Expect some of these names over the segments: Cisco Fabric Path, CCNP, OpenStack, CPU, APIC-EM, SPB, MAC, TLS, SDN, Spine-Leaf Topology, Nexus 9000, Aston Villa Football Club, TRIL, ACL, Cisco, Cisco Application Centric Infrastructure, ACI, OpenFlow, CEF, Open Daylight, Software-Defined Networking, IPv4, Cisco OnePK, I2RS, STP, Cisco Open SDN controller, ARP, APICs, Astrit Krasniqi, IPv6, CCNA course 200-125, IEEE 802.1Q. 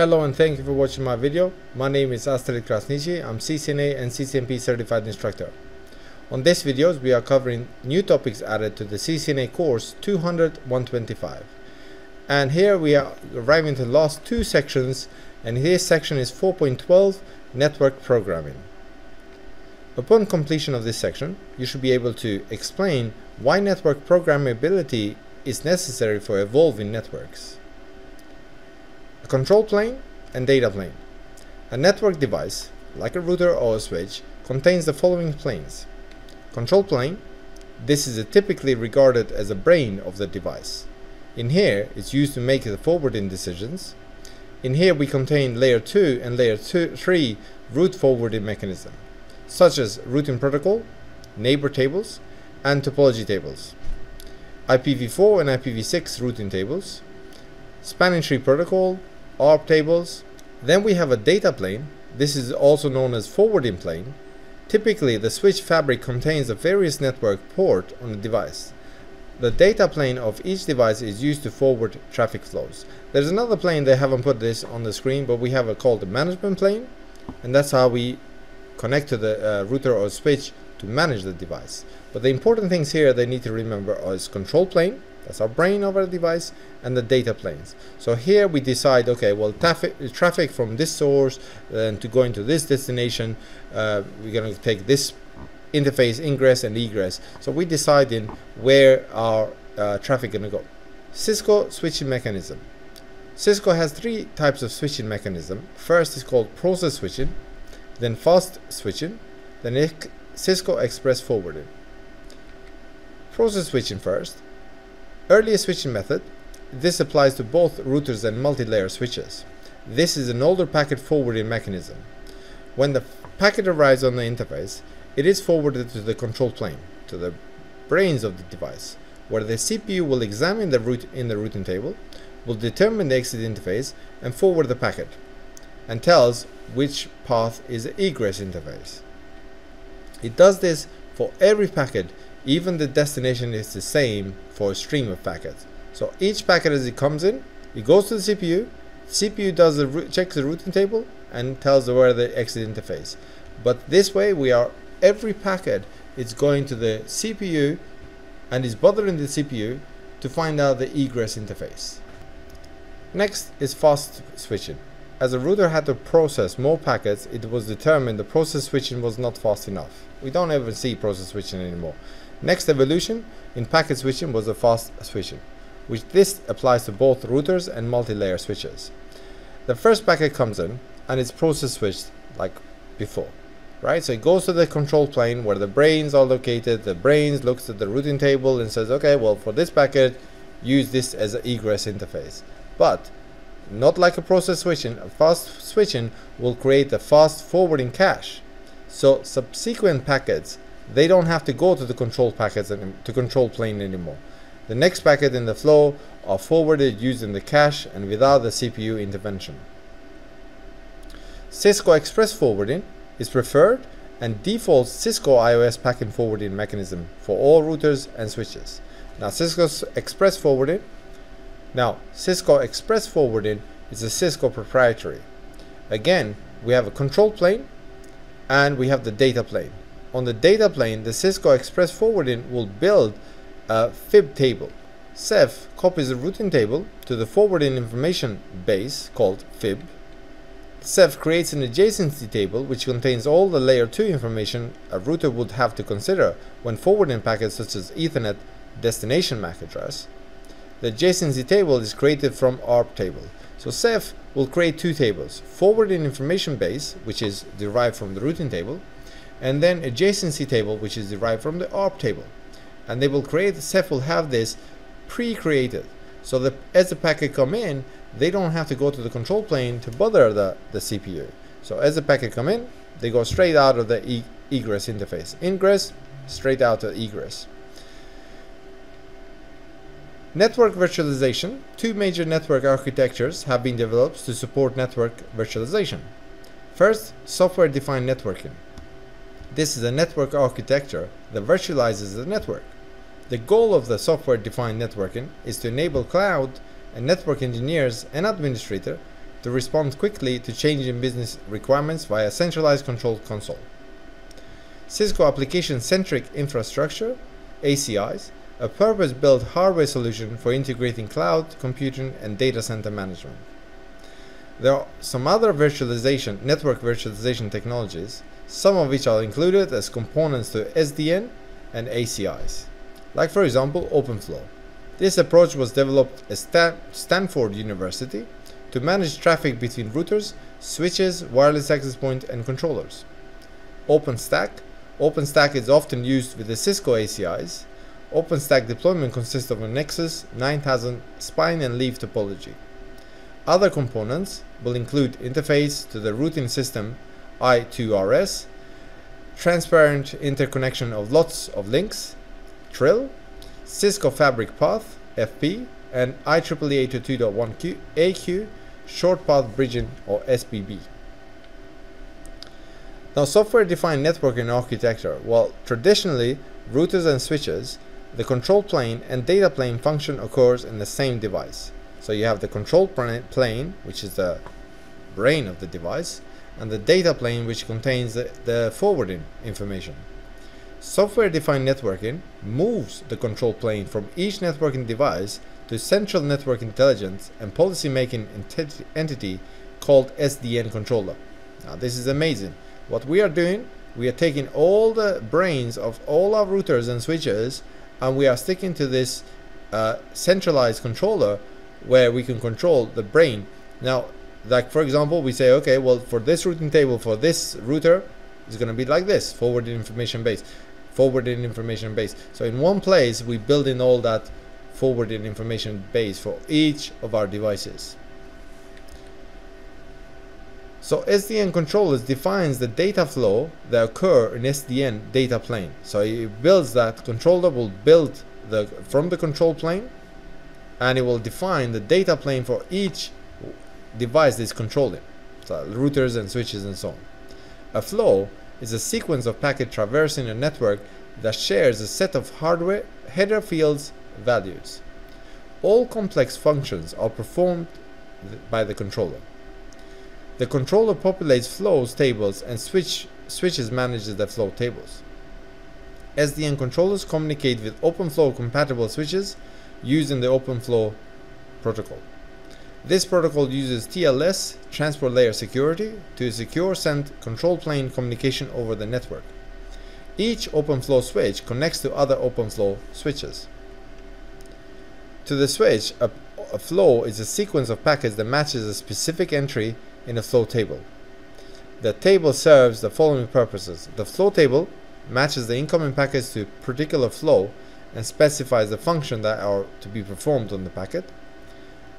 Hello and thank you for watching my video. My name is Astrit Krasniqi. I'm CCNA and CCNP certified instructor. On this video, we are covering new topics added to the CCNA course 200-125. And here we are arriving to the last two sections, and this section is 4.12 Network Programming. Upon completion of this section, you should be able to explain why network programmability is necessary for evolving networks. A control plane and data plane. A network device, like a router or a switch, contains the following planes. Control plane, this is typically regarded as a brain of the device. In here, it's used to make the forwarding decisions. In here we contain layer 2 and layer 3 route forwarding mechanism, such as routing protocol, neighbor tables, and topology tables. IPv4 and IPv6 routing tables, spanning tree protocol, ARP tables. Then we have a data plane. This is also known as forwarding plane. Typically, the switch fabric contains the various network port on the device. The data plane of each device is used to forward traffic flows. There's another plane, they haven't put this on the screen, but we have a called the management plane, and that's how we connect to the router or switch to manage the device. But the important things here they need to remember is control plane, that's our brain of our device, and the data planes. So here we decide, okay, well, traffic from this source and to go into this destination, we're going to take this interface ingress and egress. So we decide in where our traffic going to go. Cisco switching mechanism. Cisco has three types of switching mechanism. First is called process switching, then fast switching, then Cisco Express forwarding. Process switching first. Earlier switching method, this applies to both routers and multi-layer switches. This is an older packet forwarding mechanism. When the packet arrives on the interface, it is forwarded to the control plane, to the brains of the device, where the CPU will examine the route in the routing table, will determine the exit interface and forward the packet, and tells which path is the egress interface. It does this for every packet. Even the destination is the same for a stream of packets. So each packet as it comes in, it goes to the CPU. CPU does checks the routing table and tells where the exit interface. But this way, we are every packet is going to the CPU and is bothering the CPU to find out the egress interface. Next is fast switching. As a router had to process more packets, it was determined the process switching was not fast enough. We don't ever see process switching anymore. Next evolution in packet switching was the fast switching, which this applies to both routers and multi-layer switches. The first packet comes in and it's process switched like before, right? So it goes to the control plane where the brains are located. The brains looks at the routing table and says, okay, well, for this packet, use this as an egress interface. But not like a process switching, a fast switching will create a fast forwarding cache. So subsequent packets, they don't have to go to the control packets and to control plane anymore. The next packet in the flow are forwarded using the cache and without the CPU intervention. Cisco Express forwarding is preferred and defaults Cisco IOS packet forwarding mechanism for all routers and switches. Now Cisco Express forwarding is a Cisco proprietary. Again, we have a control plane and we have the data plane. On the data plane, the Cisco Express forwarding will build a FIB table. CEF copies the routing table to the forwarding information base called FIB. CEF creates an adjacency table which contains all the layer 2 information a router would have to consider when forwarding packets such as Ethernet destination MAC address. The adjacency table is created from ARP table. So CEF will create two tables, forwarding information base, which is derived from the routing table, and then adjacency table, which is derived from the ARP table. And they will create, CEF will have this pre-created. So that as the packet come in, they don't have to go to the control plane to bother the CPU. So as the packet come in, they go straight out of the egress interface. Ingress, straight out of egress. Network virtualization. Two major network architectures have been developed to support network virtualization. First, software-defined networking. This is a network architecture that virtualizes the network. The goal of the software-defined networking is to enable cloud and network engineers and administrators to respond quickly to changing business requirements via centralized control console. Cisco Application Centric Infrastructure (ACIs), a purpose-built hardware solution for integrating cloud computing and data center management. There are some other virtualization, network virtualization technologies, some of which are included as components to SDN and ACIs, like for example OpenFlow. This approach was developed at Stanford University to manage traffic between routers, switches, wireless access point, and controllers. OpenStack. OpenStack is often used with the Cisco ACIs. OpenStack deployment consists of a Nexus 9000 spine and leaf topology. Other components will include interface to the routing system I2RS, transparent interconnection of lots of links, TRIL, Cisco Fabric Path, FP, and IEEE 802.1Q Short Path Bridging, or SPB. Now, software-defined networking architecture. Well, traditionally, routers and switches, the control plane and data plane function occurs in the same device. So you have the control plane, which is the brain of the device, and the data plane, which contains the forwarding information. Software-defined networking moves the control plane from each networking device to central network intelligence and policy-making entity called SDN controller. Now, this is amazing. What we are doing, we are taking all the brains of all our routers and switches, and we are sticking to this centralized controller where we can control the brain. Now, like for example, we say, okay, well, for this routing table, for this router, it's going to be like this, forwarded information base, forwarded information base. So in one place, we build in all that forwarded information base for each of our devices. So SDN controllers defines the data flow that occur in SDN data plane. So it builds that controller will build from the control plane, and it will define the data plane for each device that's controlling, so routers and switches and so on. A flow is a sequence of packets traversing a network that shares a set of hardware header fields values. All complex functions are performed by the controller. The controller populates flows tables, and switches manages the flow tables. SDN controllers communicate with OpenFlow compatible switches using the OpenFlow protocol. This protocol uses TLS, transport layer security, to secure send control plane communication over the network. Each OpenFlow switch connects to other OpenFlow switches. To the switch, a flow is a sequence of packets that matches a specific entry in a flow table. The table serves the following purposes. The flow table matches the incoming packets to a particular flow and specifies the function that are to be performed on the packet.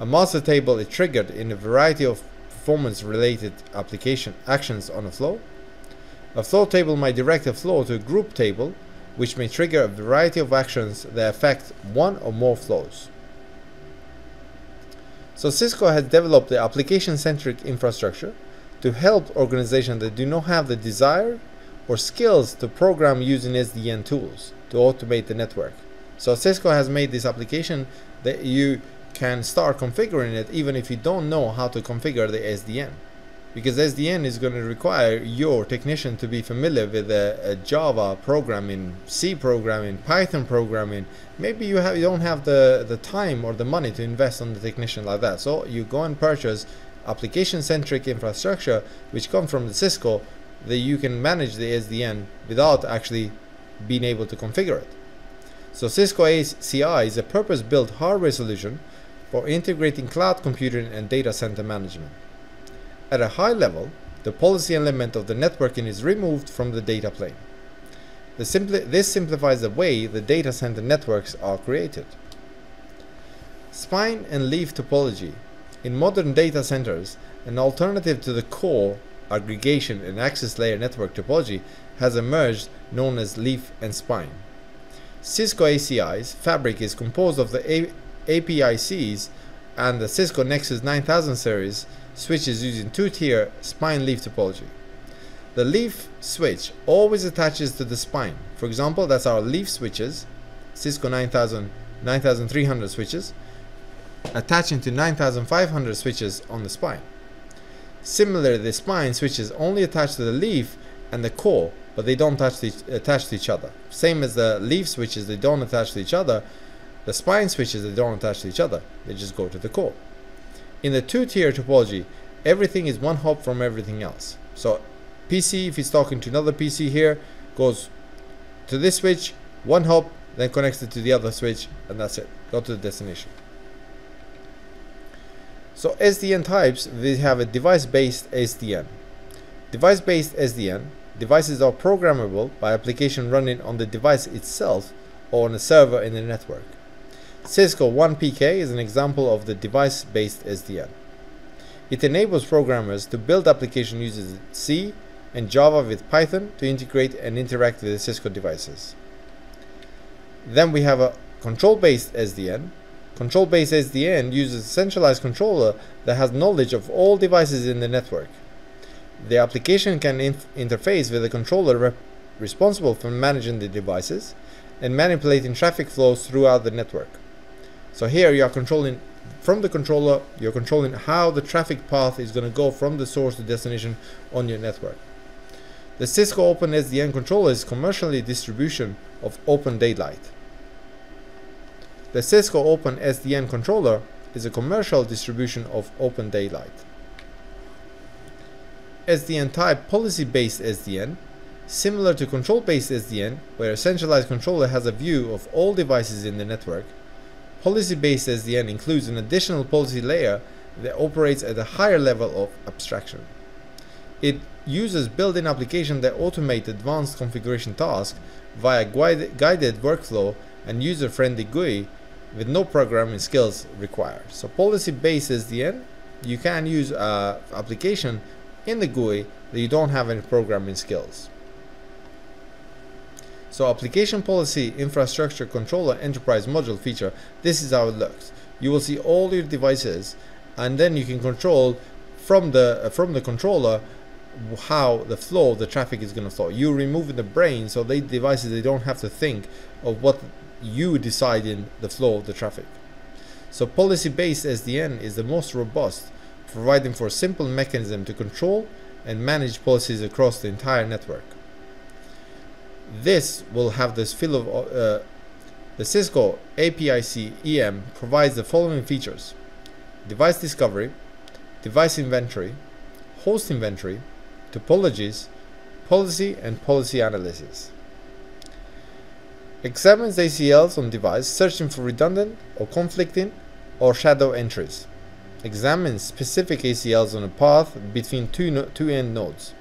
A master table is triggered in a variety of performance-related application actions on a flow. A flow table might direct a flow to a group table, which may trigger a variety of actions that affect one or more flows. So Cisco has developed the application-centric infrastructure to help organizations that do not have the desire or skills to program using SDN tools to automate the network. So Cisco has made this application that you can start configuring it even if you don't know how to configure the SDN, because SDN is going to require your technician to be familiar with Java programming, C programming, Python programming. Maybe you don't have the time or the money to invest on the technician like that. So you go and purchase application-centric infrastructure, which comes from the Cisco, that you can manage the SDN without actually being able to configure it. So Cisco ACI is a purpose-built hardware solution for integrating cloud computing and data center management. At a high level, the policy element of the networking is removed from the data plane. This simplifies the way the data center networks are created. Spine and leaf topology. In modern data centers, an alternative to the core aggregation and access layer network topology has emerged, known as leaf and spine. Cisco ACI's fabric is composed of the APICs and the Cisco Nexus 9000 series switches using two-tier spine-leaf topology. The leaf switch always attaches to the spine. For example, that's our leaf switches, Cisco 9000, 9300 switches, attaching to 9500 switches on the spine. Similarly, the spine switches only attach to the leaf and the core, but they don't attach to each other. Same as the leaf switches, they don't attach to each other. The spine switches, they don't attach to each other. They just go to the core. In the two-tier topology, everything is one hop from everything else. So PC, if it's talking to another PC here, goes to this switch, one hop, then connects it to the other switch, and that's it. Go to the destination. So SDN types, we have a device-based SDN. Device-based SDN, devices are programmable by application running on the device itself or on a server in the network. Cisco OnePK is an example of the device-based SDN. It enables programmers to build applications using C and Java with Python to integrate and interact with the Cisco devices. Then we have a control-based SDN. Control-based SDN uses a centralized controller that has knowledge of all devices in the network. The application can interface with the controller responsible for managing the devices and manipulating traffic flows throughout the network. So here you are controlling from the controller, you're controlling how the traffic path is going to go from the source to destination on your network. The Cisco Open SDN controller is commercially distribution of Open Daylight. The Cisco Open SDN controller is a commercial distribution of Open Daylight. SDN type policy-based SDN, similar to control-based SDN, where a centralized controller has a view of all devices in the network. Policy-based SDN includes an additional policy layer that operates at a higher level of abstraction. It uses built-in applications that automate advanced configuration tasks via guided workflow and user-friendly GUI with no programming skills required. So policy-based SDN, you can use an application in the GUI that you don't have any programming skills. So application policy infrastructure controller enterprise module feature, this is how it looks. You will see all your devices, and then you can control from the controller how the flow of the traffic is going to flow. You remove the brain, so they devices, they don't have to think of what you decide in the flow of the traffic. So policy-based SDN is the most robust, providing for a simple mechanism to control and manage policies across the entire network. This will have this feel of the Cisco APIC EM provides the following features: device discovery, device inventory, host inventory, topologies, policy and policy analysis. Examines ACLs on device, searching for redundant or conflicting or shadow entries. Examines specific ACLs on a path between two end nodes,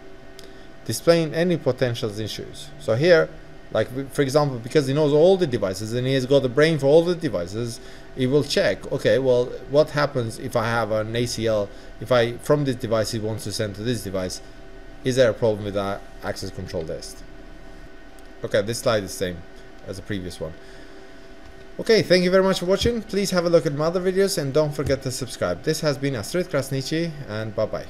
displaying any potential issues. So here, like for example, because he knows all the devices and he has got the brain for all the devices, he will check, okay, well, what happens if I have an ACL, if I, from this device he wants to send to this device, is there a problem with that access control list? Okay, this slide is the same as the previous one. Okay, thank you very much for watching. Please have a look at my other videos and don't forget to subscribe. This has been Astrit Krasniqi, and bye-bye.